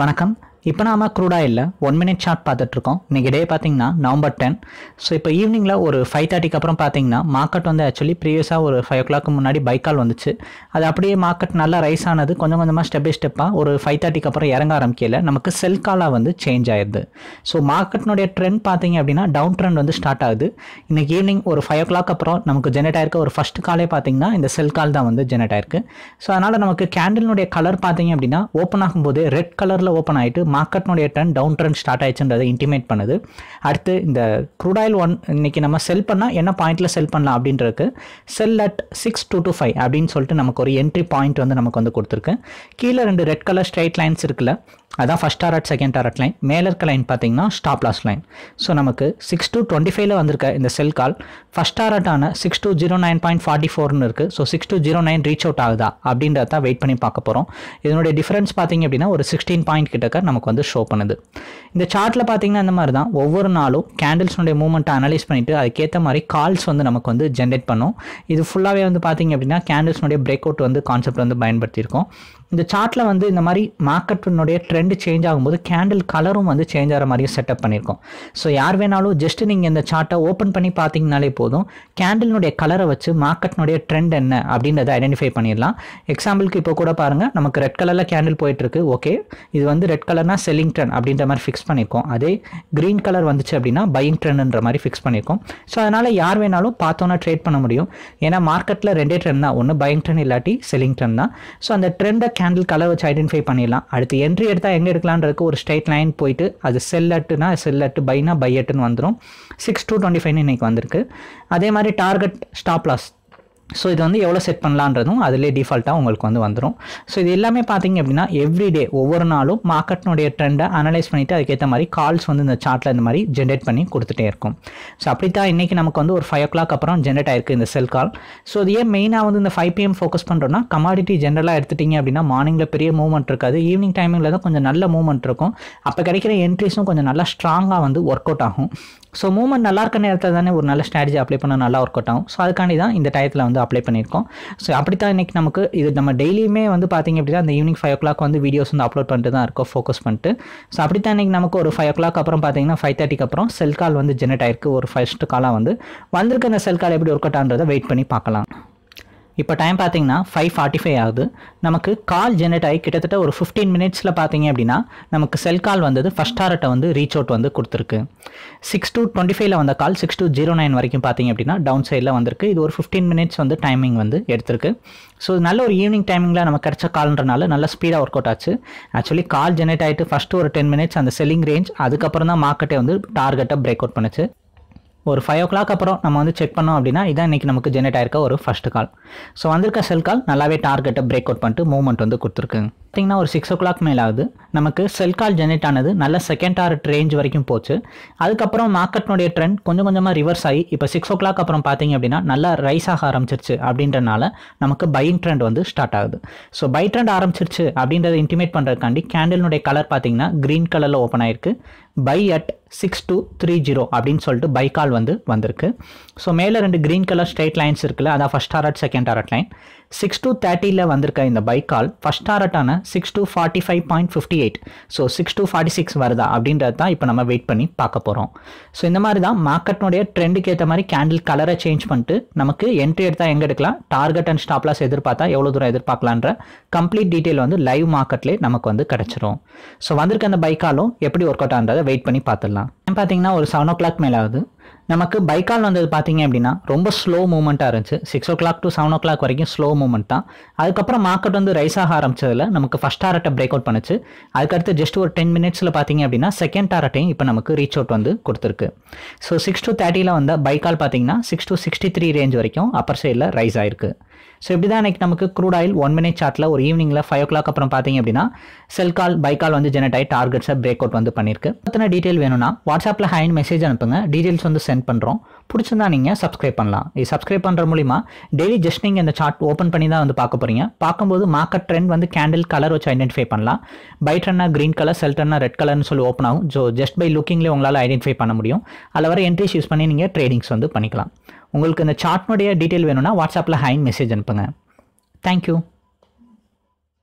வணக்கம். இப்போ நாம் க்ரூடாயில் 1 மினிட் சார்ட் பார்த்துட்ருக்கோம். இன்றைக்கி டே பார்த்தீங்கன்னா நவம்பர் 10. ஸோ இப்போ ஈவினிங்கில் ஒரு 5:30க்கு அப்புறம் பார்த்தீங்கன்னா மார்க்கெட் வந்து ஆக்சுவலி ப்ரீவியஸாக ஒரு 5 o'clock முன்னாடி பைக்கால் வந்துச்சு. அது அப்படியே மார்க்கெட் நல்லா ரைஸ் ஆனது, கொஞ்சம் கொஞ்சமாக ஸ்டெப் பை ஸ்டெப்பாக ஒரு 5:30க்கு அப்புறம் இறங்க ஆரம்பிக்கல நமக்கு செல் காலாக வந்து சேஞ்ச் ஆயிடுது. ஸோ மார்க்கெட்டினுடைய ட்ரெண்ட் பார்த்தீங்க அப்படின்னா டவுன் ட்ரெண்ட் வந்து ஸ்டார்ட் ஆகுது. இன்றைக்கி ஈவினிங் ஒரு 5 o'clock அப்புறம் நமக்கு ஜெனரேட் ஆயிருக்க ஒரு ஃபஸ்ட் காலே பார்த்தீங்கன்னா இந்த செல் கால் தான் வந்து ஜெனரேட் ஆயிருக்கு. ஸோ அதனால் நமக்கு கேண்டிலுடைய கலர் பார்த்தீங்க அப்படின்னா ஓப்பன் ஆகும்போது ரெட் கலரில் ஓப்பன் ஆகிட்டு மார்க்கெட்னுடைய ட்ரெண்ட் டவுன் ட்ரெண்ட் ஸ்டார்ட் ஆயிடுச்சுன்றதை இன்டிமேட் பண்ணுது. அடுத்து இந்த க்ரூடாயில் இன்னைக்கு நம்ம செல் பண்ணால் என்ன பாயிண்டில் செல் பண்ணலாம் அப்படின்றது செல் அட் 6,225 அப்படின்னு சொல்லிட்டு நமக்கு ஒரு என்ட்ரி பாயிண்ட் வந்து நமக்கு வந்து கொடுத்துருக்கு. கீழே 2 ரெட் கலர் ஸ்ட்ரைட் லைன்ஸ் இருக்குல்ல, அதான் first target second target line. மேலே இருக்க லைன் பார்த்தீங்கன்னா ஸ்டாப் லாஸ் லைன். ஸோ நமக்கு 6,225ல வந்திருக்க இந்த செல் கால் ஃபஸ்ட் டாரட்டான 6,209.44 இருக்குது. ஸோ 6,209 ரீச் அவுட் ஆகுதா அப்படின்றதான் வெயிட் பண்ணி பார்க்க போகிறோம். இதனுடைய டிஃபரன்ஸ் பார்த்தீங்க அப்படின்னா ஒரு 16 பாயிண்ட் கிட்டக்க நமக்கு வந்து ஷோ பண்ணுது. இந்த சார்ட்டில் பார்த்தீங்கன்னா இந்த மாதிரி தான் ஒவ்வொரு நாளும் கேண்டில்ஸ்னுடைய மூவ்மெண்ட்டை அனலைஸ் பண்ணிவிட்டு அதுக்கேற்ற மாதிரி கால்ஸ் வந்து நமக்கு வந்து ஜென்ரேட் பண்ணும். இது ஃபுல்லாகவே வந்து பார்த்தீங்க அப்படின்னா கேண்டில்ஸ்னுடைய பிரேக் அவுட் வந்து கான்செப்ட் வந்து பயன்படுத்தியிருக்கோம். இந்த சார்ட்டில் வந்து இந்த மாதிரி மார்க்கெட்டினுடைய ட்ரெண்டு சேஞ்ச் ஆகும்போது கேண்டில் கலரும் வந்து சேஞ்ச் ஆகிற மாதிரியும் செட்டப் பண்ணியிருக்கோம். ஸோ யார் வேணாலும் ஜஸ்ட் நீங்கள் இந்த சார்ட்டை ஓப்பன் பண்ணி பார்த்தீங்கனாலே போதும், கேண்டிலுடைய கலரை வச்சு மார்க்கெட்டினுடைய ட்ரெண்ட் என்ன அப்படின்றத ஐடென்டிஃபை பண்ணிடலாம். எக்ஸாம்பிளுக்கு இப்போ கூட பாருங்கள், நமக்கு ரெட் கலரில் கேண்டில் போயிட்டுருக்கு. ஓகே, இது வந்து ரெட் கலர்னால் செல்லிங் ட்ரெண்ட் அப்படின்ற மாதிரி ஃபிக்ஸ் பண்ணியிருக்கோம். அதே க்ரீன் கலர் வந்துச்சு அப்படின்னா பையிங் ட்ரெண்ட்ன்ற மாதிரி ஃபிக்ஸ் பண்ணியிருக்கோம். ஸோ அதனால் யார் வேணாலும் பார்த்தோன்னா ட்ரேட் பண்ண முடியும். ஏன்னா மார்க்கெட்டில் 2 ட்ரெண்ட் தான், ஒன்று பையிங் ட்ரெண்ட் இல்லாட்டி செல்லிங் ட்ரெண்ட் தான். ஸோ அந்த ட்ரெண்டை கேண்டில் கலர் வச்சு ஐடென்டிஃபை பண்ணிடலாம். அடுத்து என்ட்ரி எடுத்தால் எங்கே எடுக்கலான்றதுக்கு ஒரு ஸ்ட்ரைட் லைன் போயிட்டு அது செல்லட்டுனா செல்லட்டு, பைனா பை எட்டுன்னு வந்துடும். 6,225 இன்றைக்கி வந்திருக்கு. அதே மாதிரி டார்கெட் ஸ்டாப் லாஸ், ஸோ இது வந்து எவ்வளோ செட் பண்ணலான்றதும் அதிலே டிஃபால்ட்டாக உங்களுக்கு வந்து வந்துடும். ஸோ இது எல்லாமே பார்த்தீங்க அப்படின்னா எவ்ரிடே ஒவ்வொரு நாளும் மார்க்கெட்டினுடைய ட்ரெண்டை அனலைஸ் பண்ணிவிட்டு அதுக்கேற்ற மாதிரி கால்ஸ் வந்து இந்த சார்ட்டில் இந்த மாதிரி ஜென்ரேட் பண்ணி கொடுத்துட்டே இருக்கும். ஸோ அப்படி தான் இன்றைக்கி நமக்கு வந்து ஒரு 5 o'clock அப்புறம் ஜென்ரேட் ஆயிருக்கு இந்த செல் கால். ஸோ இது ஏன் மெயினாக வந்து இந்த 5 PM ஃபோக்கஸ் பண்ணுறோன்னா கமாடிட்டி ஜென்ரலாக எடுத்துட்டிங்க அப்படின்னா மார்னிங்கில் பெரிய மூவ்மெண்ட் இருக்காது, ஈவினிங் டைமிங்கில் தான் கொஞ்சம் நல்ல மூவ்மெண்ட் இருக்கும். அப்போ கிடைக்கிற என்ட்ரிஸும் கொஞ்சம் நல்லா ஸ்ட்ராங்காக வந்து ஒர்க் அவுட் ஆகும். ஸோ மூவ்மெண்ட் நல்லா இருக்க நேரத்தில் தானே ஒரு நல்ல ஸ்ட்ராட்டஜி அப்ளை பண்ணால் நல்லா ஒர்க் அவுட் ஆகும். ஸோ அதுக்காண்டி தான் இந்த டயத்தில் வந்து அப்ளை பண்ணியிருக்கோம். ஸோ அப்படி தான் இன்றைக்கி நமக்கு இது நம்ம டெய்லியுமே வந்து பார்த்திங்க அப்படின்னா அந்த ஈவினிங் 5 o'clock வந்து வீடியோஸ் வந்து அப்லோட் பண்ணிட்டு தான் இருக்கோம் ஃபோக்கஸ் பண்ணிட்டு. ஸோ அப்படி தான் இன்றைக்கி நமக்கு ஒரு 5 o'clock அப்புறம் பார்த்திங்கன்னா 5:30க்கு அப்புறம் செல் கால் வந்து ஜென்ரேட் ஆயிருக்கு. ஒரு ஃபர்ஸ்ட் காலாக வந்து வந்திருக்க அந்த செல் கால் எப்படி ஒர்க் அவுட் ஆன்றதை வெயிட் பண்ணி பார்க்கலாம். இப்போ டைம் பார்த்தீங்கன்னா 5:45 ஆகுது. நமக்கு கால் ஜென்ரேட் ஆகி கிட்டத்தட்ட ஒரு 15 minutesல பார்த்தீங்க அப்படின்னா நமக்கு செல் கால் வந்தது ஃபஸ்ட் டாரட்டை வந்து ரீச் அவுட் வந்து கொடுத்துருக்கு. 6,225ல வந்த கால் 6,209 வரைக்கும் பார்த்தீங்க அப்படின்னா டவுன் சைடில் வந்திருக்கு. இது ஒரு 15 minutes வந்து டைமிங் வந்து எடுத்திருக்கு. ஸோ நல்ல ஒரு ஈவினிங் டைமிங்கில் நமக்கு கிடச்ச கால்ன்றனால நல்ல ஸ்பீடாக ஒர்க் அவுட் ஆச்சு. ஆக்சுவலி கால் ஜென்ரேட் ஆகிட்டு ஃபஸ்ட்டு ஒரு 10 minutes அந்த செல்லிங் ரேஞ்ச், அதுக்கப்புறம் தான் மார்க்கெட்டை வந்து டார்கெட்டை பிரேக் அவுட் பண்ணுச்சு. ஒரு 5 o'clock அப்புறம் நம்ம வந்து செக் பண்ணோம் அப்படின்னா இதான் இன்றைக்கி நமக்கு ஜென்ரேட் ஆயிருக்க ஒரு ஃபஸ்ட் கால். ஸோ வந்திருக்க செல் கால் நல்லாவே டார்கெட்டை பிரேக் அவுட் பண்ணிட்டு மூவ்மெண்ட் வந்து கொடுத்துருக்கு. பார்த்திங்கன்னா ஒரு 6 o'clock மேலே ஆகுது நமக்கு செல் கால் ஜென்ரேட் ஆனது. நல்ல செகண்ட் டாரட் ரேஞ்ச் வரைக்கும் போச்சு. அதுக்கப்புறம் மார்க்கெட்டினுடைய ட்ரெண்ட் கொஞ்சம் கொஞ்சமாக ரிவர்ஸ் ஆகி இப்போ 6 o'clock அப்புறம் பார்த்திங்க அப்படின்னா நல்லா ரைஸ் ஆக ஆரம்பிச்சிருச்சு. அப்படின்றனால நமக்கு பையிங் ட்ரெண்ட் வந்து ஸ்டார்ட் ஆகுது. ஸோ பை ட்ரெண்ட் ஆரம்பிச்சிருச்சு அப்படின்றத இன்டிமேட் பண்ணுறதுக்காண்டி கேண்டிலுடைய கலர் பார்த்திங்கன்னா க்ரீன் கலரில் ஓப்பன் ஆயிருக்கு. பை அட் 6,230 அப்படின்னு சொல்லிட்டு பை கால் வந்து வந்திருக்கு. ஸோ மேலே 2 க்ரீன் கலர் ஸ்ட்ரைட் லைன்ஸ் இருக்குல்ல, அதான் first target second target line. 6,230ல வந்திருக்க இந்த பை கால் ஃபஸ்ட் டாரட்டான 6,245.58, ஸோ 6,246 வருதா அப்படின்றது தான் இப்போ நம்ம வெயிட் பண்ணி பார்க்க போகிறோம். ஸோ இந்த மாதிரி தான் மார்க்கெட்னுடைய ட்ரெண்டுக்கு ஏற்ற மாதிரி கேண்டில் கலரை சேஞ்ச் பண்ணிட்டு நமக்கு என்ட்ரி எடுத்தால் எங்கே எடுக்கலாம், டார்கெட் அண்ட் ஸ்டாப்லாஸ் எதிர்பார்த்தா எவ்வளோ தூரம் எதிர்பார்க்கலான்ற கம்ப்ளீட் டீட்டெயில் வந்து லைவ் மார்க்கெட்லேயே நமக்கு வந்து கிடச்சிரும். ஸோ வந்திருக்க அந்த பை காலும் எப்படி ஒர்க் அவுட் ஆகிறத வெயிட் பண்ணி பார்த்துடலாம். பார்த்தீங்கன்னா ஒரு 7 o'clock மேலே ஆகுது நமக்கு பைக்கால் வந்தது. பார்த்தீங்க அப்படின்னா ரொம்ப ஸ்லோ மூவ்மெண்ட்டாக இருந்துச்சு. 6 o'clock to 7 o'clock வரைக்கும் ஸ்லோ மூவ்மெண்ட் தான். அதுக்கப்புறம் மார்க்கெட் வந்து ரைஸ் ஆக ஆரம்பிச்சதில் நமக்கு ஃபஸ்ட் டாரட்டை பிரேக் அவுட் பண்ணிச்சு. அதுக்கடுத்து ஜஸ்ட் ஒரு 10 minutesல பார்த்தீங்க அப்படின்னா செகண்ட் டாரட்டையும் இப்போ நமக்கு ரீச் அவுட் வந்து கொடுத்துருக்கு. ஸோ 6,230ல வந்த பைக்கால் பார்த்தீங்கன்னா 6,263 ரேஞ்ச் வரைக்கும் அப்பர் சைடில் ரைஸ் ஆயிருக்கு. ஸோ இப்படி தான் இன்றைக்கி நமக்கு க்ரூடாயில் 1 minute சார்ட்டில் ஒரு ஈவினிங்கில் 5 o'clock அப்புறம் பார்த்தீங்க அப்படின்னா செல் கால் பைக்கால் வந்து ஜெனரேட் ஆகி டார்கெட்ஸை பிரேக் அவுட் வந்து பண்ணியிருக்கு. பற்றின டீட்டெயில் வேணும்னா வாட்ஸ்அப்பில் ஹைன் மெசேஜ் அனுப்புங்க, டீட்டெயில்ஸ் வந்து சென்ட் பண்ணுறோம். பிடிச்சிருந்தா நீங்கள் சப்ஸ்கிரைப் பண்ணலாம். இது சப்ஸ்கிரைப் பண்ணுற மூலிமா டெய்லி ஜஸ்ட் நீங்கள் இந்த சார்ட் ஓப்பன் பண்ணி தான் வந்து பார்க்க போகிறீங்க. பார்க்கும்போது மார்க்கெட் ட்ரெண்ட் வந்து கேண்டில் கலர் வச்சு ஐடென்டிஃபை பண்ணலாம். பை ட்ரெண்ட்னா க்ரீன் கலர், செல் ட்ரெண்ட்னா ரெட் கலர்னு சொல்லி ஓப்பன் ஆகும். ஸோ ஜஸ்ட் பை லுக்கிங்லேயே உங்களால் ஐடென்டிஃபை பண்ண முடியும். அதில் வர என்ட்ரிஸ் யூஸ் பண்ணி நீங்கள் ட்ரேடிங்ஸ் வந்து பண்ணிக்கலாம். உங்களுக்கு இந்த சார்ட்னுடைய டீட்டெயில் வேணும்னா வாட்ஸ்அப்பில் ஹைன் மெசேஜ் அனுப்புங்க. தேங்க்யூ.